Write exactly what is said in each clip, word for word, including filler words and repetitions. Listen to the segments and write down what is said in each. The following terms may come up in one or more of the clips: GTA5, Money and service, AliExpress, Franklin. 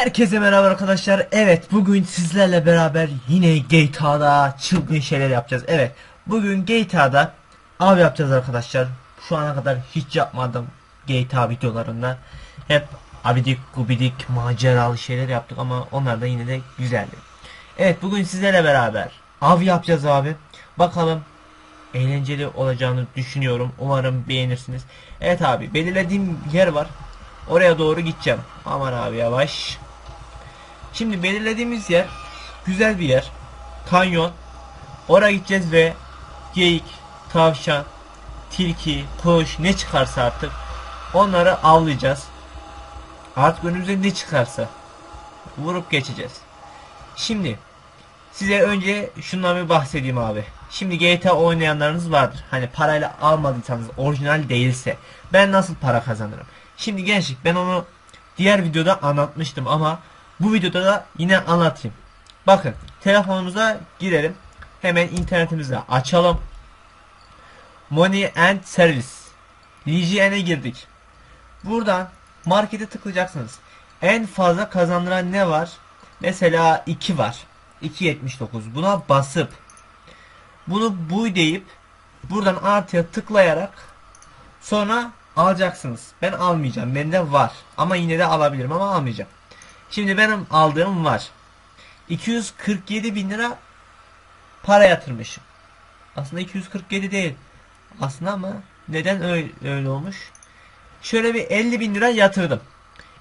Herkese merhaba arkadaşlar. Evet, bugün sizlerle beraber yine G T A'da çılgın şeyler yapacağız. Evet, bugün G T A'da av yapacağız arkadaşlar. Şu ana kadar hiç yapmadım G T A videolarında. Hep abidik gubidik maceralı şeyler yaptık ama onlar da yine de güzeldi. Evet, bugün sizlerle beraber av yapacağız abi. Bakalım, eğlenceli olacağını düşünüyorum. Umarım beğenirsiniz. Evet abi, belirlediğim yer var. Oraya doğru gideceğim. Aman abi yavaş. Şimdi belirlediğimiz yer güzel bir yer. Kanyon. Oraya gideceğiz ve geyik, tavşan, tilki, kuş ne çıkarsa artık onları avlayacağız. Artık önümüze ne çıkarsa vurup geçeceğiz. Şimdi size önce şundan bir bahsedeyim abi. Şimdi G T A oynayanlarınız vardır. Hani parayla almadıysanız, orijinal değilse ben nasıl para kazanırım? Şimdi gençlik, ben onu diğer videoda anlatmıştım ama bu videoda da yine anlatayım. Bakın, telefonumuza girelim. Hemen internetimizi açalım. Money and service. L G N'e girdik. Buradan markete tıklayacaksınız. En fazla kazandıran ne var? Mesela iki var. iki yetmiş dokuz. Buna basıp bunu buy deyip buradan artıya tıklayarak sonra alacaksınız. Ben almayacağım. Bende var. Ama yine de alabilirim ama almayacağım. Şimdi benim aldığım var. iki yüz kırk yedi bin lira para yatırmışım. Aslında iki yüz kırk yedi değil. Aslında ama neden öyle, öyle olmuş? Şöyle bir elli bin lira yatırdım.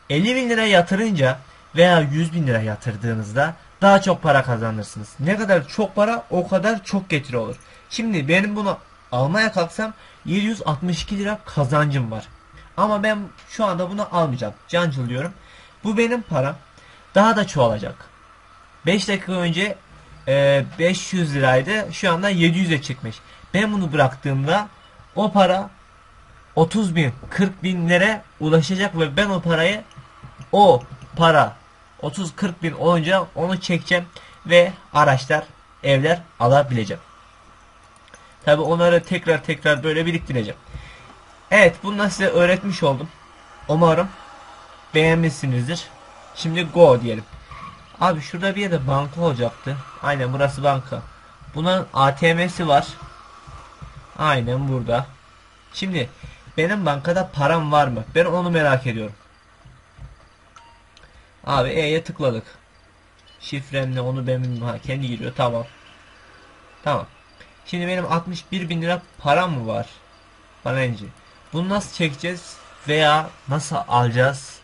elli bin lira yatırınca veya yüz bin lira yatırdığınızda daha çok para kazanırsınız. Ne kadar çok para, o kadar çok getiri olur. Şimdi benim bunu almaya kalksam yedi yüz altmış iki lira kazancım var. Ama ben şu anda bunu almayacağım. Cancel diyorum. Bu benim param. Daha da çoğalacak. beş dakika önce e, beş yüz liraydı. Şu anda yedi yüze çıkmış. Ben bunu bıraktığımda o para otuz bin kırk binlere ulaşacak ve ben o parayı o para otuz kırk bin olunca onu çekeceğim ve araçlar, evler alabileceğim. Tabi onları tekrar tekrar böyle biriktireceğim. Evet, bunu da size öğretmiş oldum. Umarım beğenmişsinizdir. Şimdi go diyelim. Abi şurada bir yerde banka olacaktı. Aynen, burası banka. Bunun A T M'si var. Aynen burada. Şimdi benim bankada param var mı? Ben onu merak ediyorum. Abi E'ye tıkladık. Şifremle onu benim ha, kendi giriyor. Tamam. Tamam. Şimdi benim altmış bir bin lira param mı var? Balenci. Bunu nasıl çekeceğiz veya nasıl alacağız?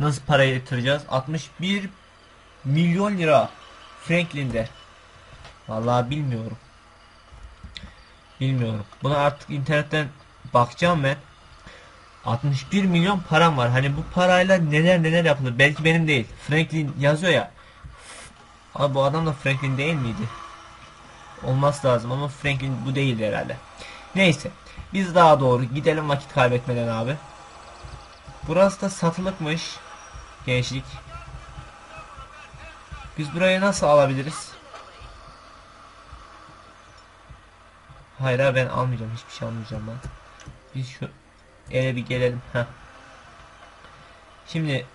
Nasıl parayı yatıracağız? altmış bir milyon lira Franklin'de. Vallahi bilmiyorum. Bilmiyorum. Buna artık internetten bakacağım ben. altmış bir milyon param var. Hani bu parayla neler neler yapılır? Belki benim değil. Franklin yazıyor ya. Abi bu adam da Franklin değil miydi? Olması lazım ama Franklin bu değil herhalde. Neyse, biz daha doğru gidelim vakit kaybetmeden abi. Burası da satılıkmış gençlik. Biz burayı nasıl alabiliriz? Hayır abi, ben almayacağım, hiçbir şey almayacağım ben. Biz şu ele bir gelelim. Heh. Şimdi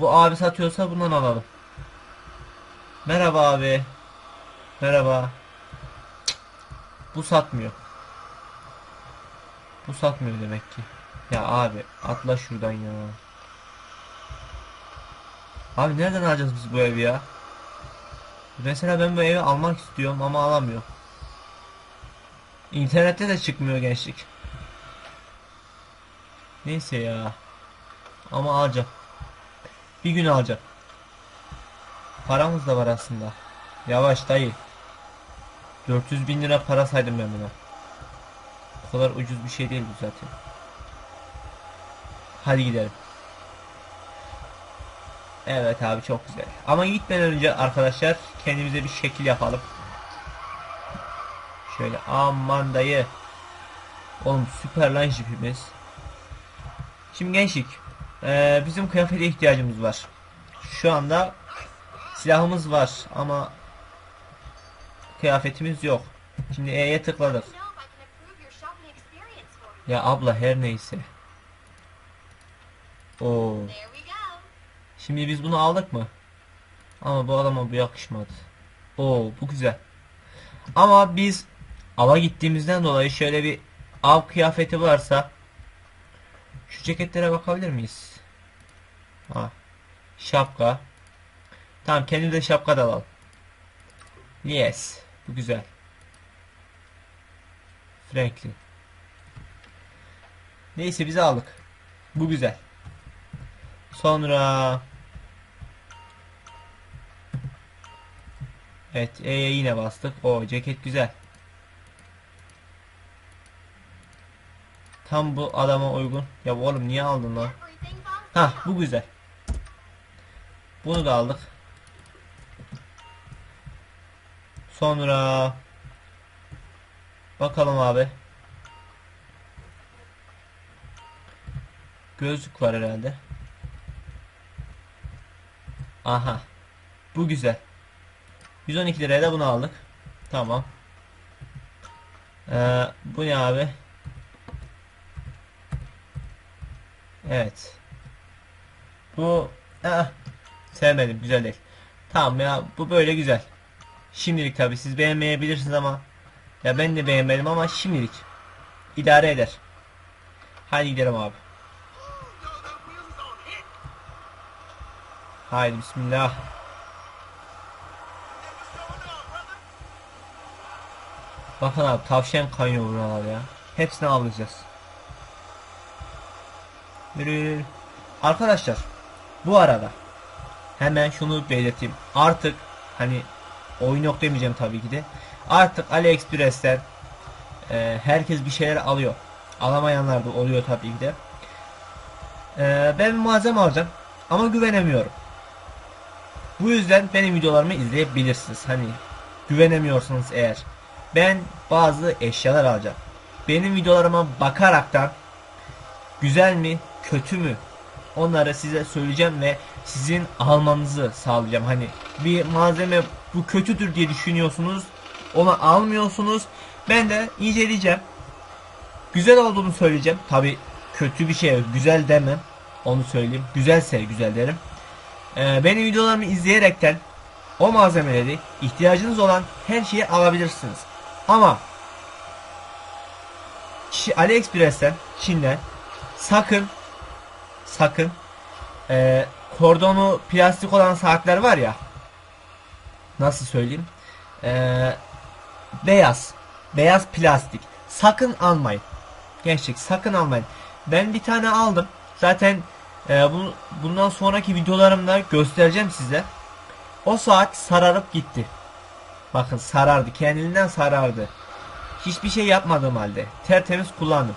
bu abi satıyorsa bundan alalım. Merhaba abi. Merhaba. Bu satmıyor. Bu satmıyor demek ki. Ya abi atla şuradan ya. Abi nereden alacağız biz bu evi ya? Mesela ben bu evi almak istiyorum ama alamıyorum. İnternette de çıkmıyor gençlik. Neyse ya. Ama alacağım. Bir gün alacağım. Paramız da var aslında. Yavaş dayı. dört yüz bin lira para saydım ben buna. O kadar ucuz bir şey değil bu zaten. Hadi gidelim. Evet abi, çok güzel. Ama gitmeden önce arkadaşlar kendimize bir şekil yapalım. Şöyle aman dayı. Oğlum süper lan jipimiz. Şimdi gençlik, ee, bizim kıyafete ihtiyacımız var. Şu anda silahımız var ama kıyafetimiz yok. Şimdi E'ye tıkladık. Ya abla her neyse. Oo. Şimdi biz bunu aldık mı? Ama bu adama bu yakışmadı. Oo, bu güzel. Ama biz ava gittiğimizden dolayı şöyle bir av kıyafeti varsa şu ceketlere bakabilir miyiz? Ha. Şapka. Tamam, kendi de şapka da alalım. Yes. Bu güzel. Franklin. Neyse bizi aldık. Bu güzel. Sonra evet, E'ye yine bastık. O ceket güzel. Tam bu adama uygun. Ya oğlum niye aldın lan? Ha, bu güzel. Bunu da aldık. Sonra bakalım abi. Gözlük var herhalde. Aha. Bu güzel. yüz on iki liraya da bunu aldık. Tamam. Ee, bu ne abi? Evet. Bu eh, sevmedim. Güzel değil. Tamam ya, bu böyle güzel. Şimdilik tabii siz beğenmeyebilirsiniz ama ya ben de beğenmedim ama şimdilik idare eder. Hadi gidelim abi. Haydi bismillah. Bakın abi, tavşan kaynıyor buralar ya. Hepsini avlayacağız. Yürü yürü. Arkadaşlar bu arada hemen şunu belirteyim. Artık hani oyun yok demeyeceğim tabii ki de. Artık AliExpress'ten e, herkes bir şeyler alıyor. Alamayanlar da oluyor tabii ki de. E, ben malzeme alacağım ama güvenemiyorum. Bu yüzden benim videolarımı izleyebilirsiniz. Hani güvenemiyorsanız eğer. Ben bazı eşyalar alacağım. Benim videolarıma bakaraktan güzel mi kötü mü onları size söyleyeceğim ve sizin almanızı sağlayacağım. Hani bir malzeme bu kötüdür diye düşünüyorsunuz, onu almıyorsunuz. Ben de inceleyeceğim, güzel olduğunu söyleyeceğim. Tabi kötü bir şey güzel demem, onu söyleyeyim. Güzelse güzel derim. Ee, benim videolarımı izleyerekten o malzemeleri, ihtiyacınız olan her şeyi alabilirsiniz. Ama AliExpress'ten, Çin'den sakın sakın e, kordonu plastik olan saatler var ya, nasıl söyleyeyim, e, beyaz beyaz plastik sakın almayın gençlik, sakın almayın. Ben bir tane aldım zaten. e, bu, bundan sonraki videolarımda göstereceğim size. O saat sararıp gitti. Bakın sarardı, kendinden sarardı. Hiçbir şey yapmadığım halde tertemiz kullandım.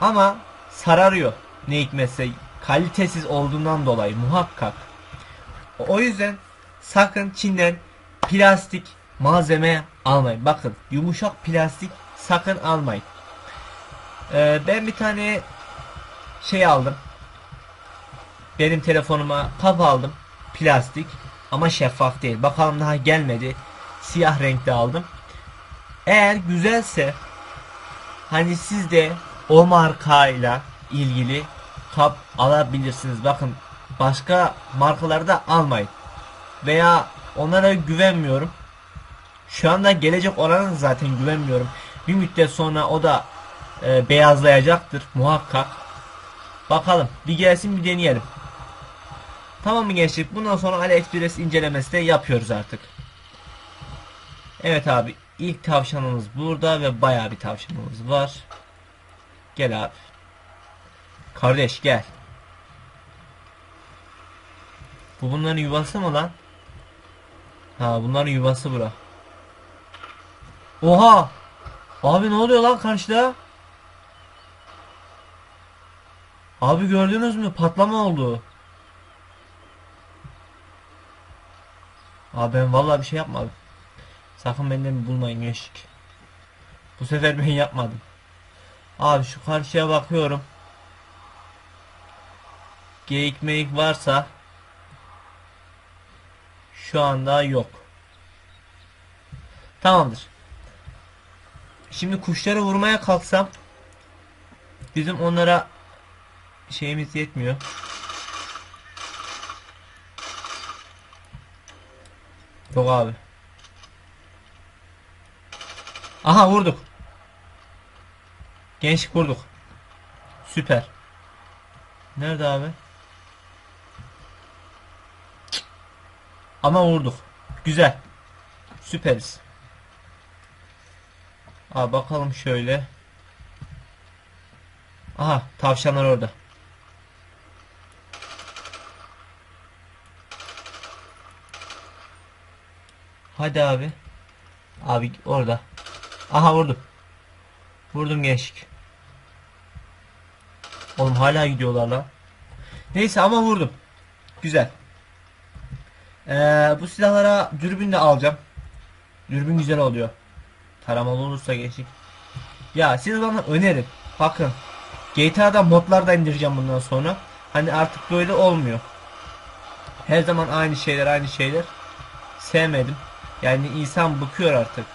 Ama sararıyor ne hikmetse, kalitesiz olduğundan dolayı muhakkak. O yüzden sakın Çin'den plastik malzeme almayın. Bakın yumuşak plastik sakın almayın. Ee, ben bir tane şey aldım. Benim telefonuma kap aldım. Plastik ama şeffaf değil. Bakalım, daha gelmedi. Siyah renkte aldım. Eğer güzelse hani siz de o markayla ilgili kap alabilirsiniz. Bakın başka markalarda almayın. Veya onlara güvenmiyorum. Şu anda gelecek olanı zaten güvenmiyorum. Bir müddet sonra o da e, beyazlayacaktır muhakkak. Bakalım bir gelsin, bir deneyelim. Tamam mı gençlik? Bundan sonra AliExpress incelemesi de yapıyoruz artık. Evet abi, ilk tavşanımız burada ve bayağı bir tavşanımız var. Gel abi. Kardeş gel. Bu bunların yuvası mı lan? Ha, bunların yuvası bura. Oha! Abi ne oluyor lan karşıda? Abi gördünüz mü? Patlama oldu. Abi ben vallahi bir şey yapmadım. Sakın benden bulmayın gençlik. Bu sefer ben yapmadım. Abi şu karşıya bakıyorum. Geyik meyik varsa şu anda yok. Tamamdır. Şimdi kuşları vurmaya kalksam bizim onlara şeyimiz yetmiyor. Yok abi. Aha vurduk. Gençlik vurduk. Süper. Nerede abi? Ama vurduk. Güzel. Süperiz. Aa, bakalım şöyle. Aha tavşanlar orada. Hadi abi. Abi orada. Aha vurdum. Vurdum gençlik. Oğlum hala gidiyorlar lan. Neyse ama vurdum. Güzel. Ee, bu silahlara dürbün de alacağım. Dürbün güzel oluyor. Taramalı olursa gençlik. Ya siz bana önerin. Bakın. G T A'da modlar da indireceğim bundan sonra. Hani artık böyle olmuyor. Her zaman aynı şeyler aynı şeyler. Sevmedim. Yani insan bıkıyor artık.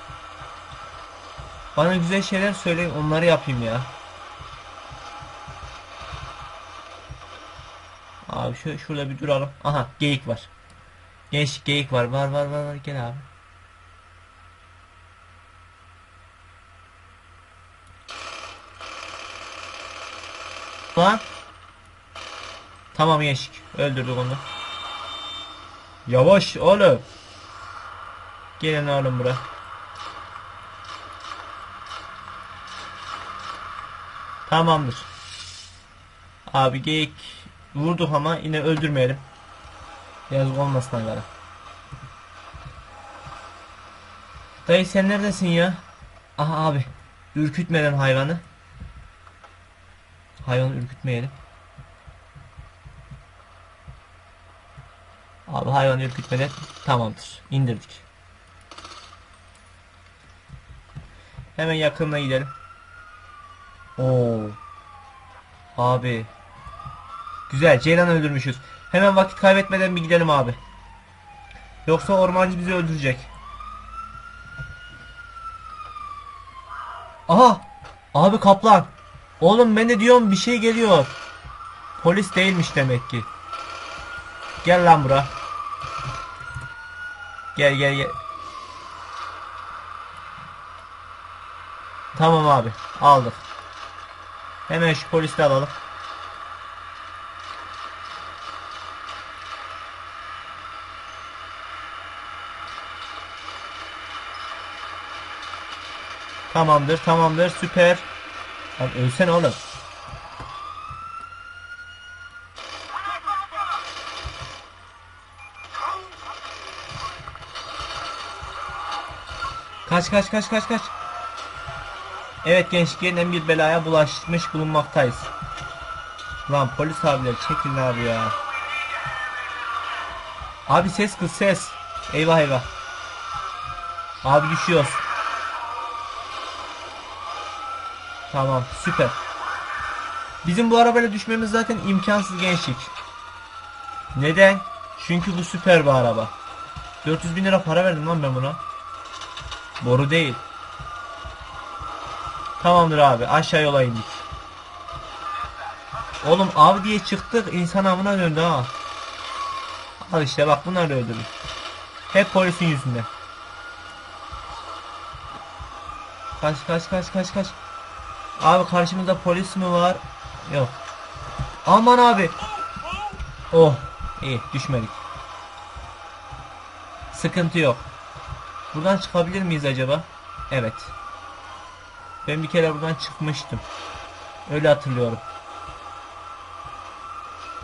Bana güzel şeyler söyleyin, onları yapayım ya. Abi şöyle şurada bir duralım. Aha geyik var. Genç geyik var. Var var var var, gel abi. Lan. Tamam gençlik. Öldürdük onu. Yavaş oğlum. Gelin oğlum bura. Tamamdır. Abi geyik vurduk ama yine öldürmeyelim. Yazık olmasın onlara. Dayı sen neredesin ya? Aha abi. Ürkütmeden hayvanı. Hayvanı ürkütmeyelim. Abi hayvanı ürkütmeden tamamdır. İndirdik. Hemen yakınına gidelim. Oo. Abi. Güzel. Ceylan öldürmüşüz. Hemen vakit kaybetmeden bir gidelim abi. Yoksa ormancı bizi öldürecek. Aha. Abi kaplan. Oğlum ben de diyorum bir şey geliyor. Polis değilmiş demek ki. Gel lan bura. Gel gel gel. Tamam abi aldık. Hemen şu polisi de alalım. Tamamdır tamamdır süper. Lan ölsene oğlum. Kaç kaç kaç kaç kaç. Evet gençlik yeniden bir belaya bulaşmış bulunmaktayız. Lan polis abiler çekilin abi ya. Abi ses kız ses. Eyvah eyvah. Abi düşüyoruz. Tamam süper. Bizim bu arabayla düşmemiz zaten imkansız gençlik. Neden? Çünkü bu süper bir araba. dört yüz bin lira para verdim lan ben buna. Boru değil. Tamamdır abi aşağı yola indik. Oğlum av diye çıktık insan avına döndü ha. Al işte bak bunları öldürdük. Hep polisin yüzünden. Kaç kaç kaç kaç kaç. Abi karşımızda polis mi var? Yok. Aman abi. Oh iyi düşmedik. Sıkıntı yok. Buradan çıkabilir miyiz acaba? Evet. Ben bir kere buradan çıkmıştım. Öyle hatırlıyorum.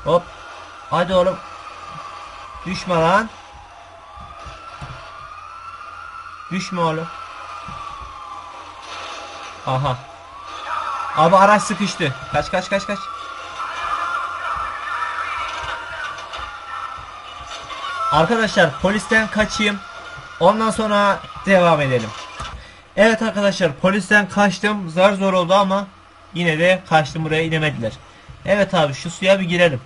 Hop. Hadi oğlum. Düşme lan. Düşme oğlum. Aha. Abi araç sıkıştı. Kaç kaç kaç kaç. Arkadaşlar polisten kaçayım. Ondan sonra devam edelim. Evet arkadaşlar polisten kaçtım. Zar zor oldu ama yine de kaçtım, buraya inemediler. Evet abi şu suya bir girelim.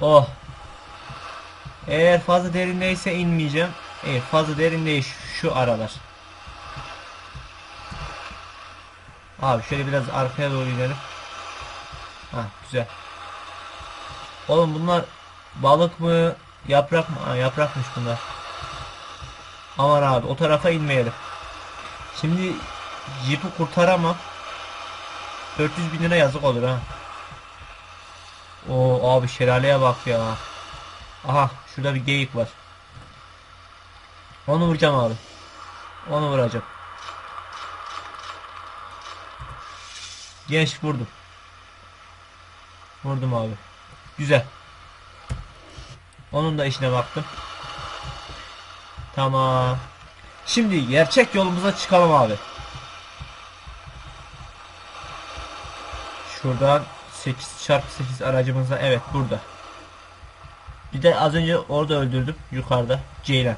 Oh. Eğer fazla derindeyse inmeyeceğim. Eğer fazla derindeyiz şu aralar. Abi şöyle biraz arkaya doğru inelim. Ha güzel. Oğlum bunlar balık mı yaprak mı? Ha, yaprakmış bunlar. Aman abi, o tarafa inmeyelim. Şimdi Jeep'i kurtaramam. dört yüz bin lira yazık olur ha. Oo abi, şelaleye bak ya. Aha, şurada bir geyik var. Onu vuracağım abi. Onu vuracağım. Genç, vurdum. Vurdum abi. Güzel. Onun da işine baktım. Tamam. Şimdi gerçek yolumuza çıkalım abi. Şuradan sekiz çarpı sekiz aracımızla, evet burada. Bir de az önce orada öldürdüm, yukarıda Ceylan.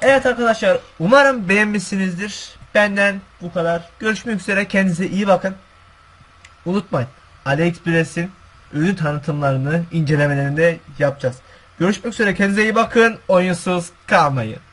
Evet arkadaşlar, umarım beğenmişsinizdir. Benden bu kadar. Görüşmek üzere, kendinize iyi bakın. Unutmayın, AliExpress'in ürün tanıtımlarını, incelemelerini de yapacağız. Görüşmek üzere, kendinize iyi bakın. Oyunsuz kalmayın.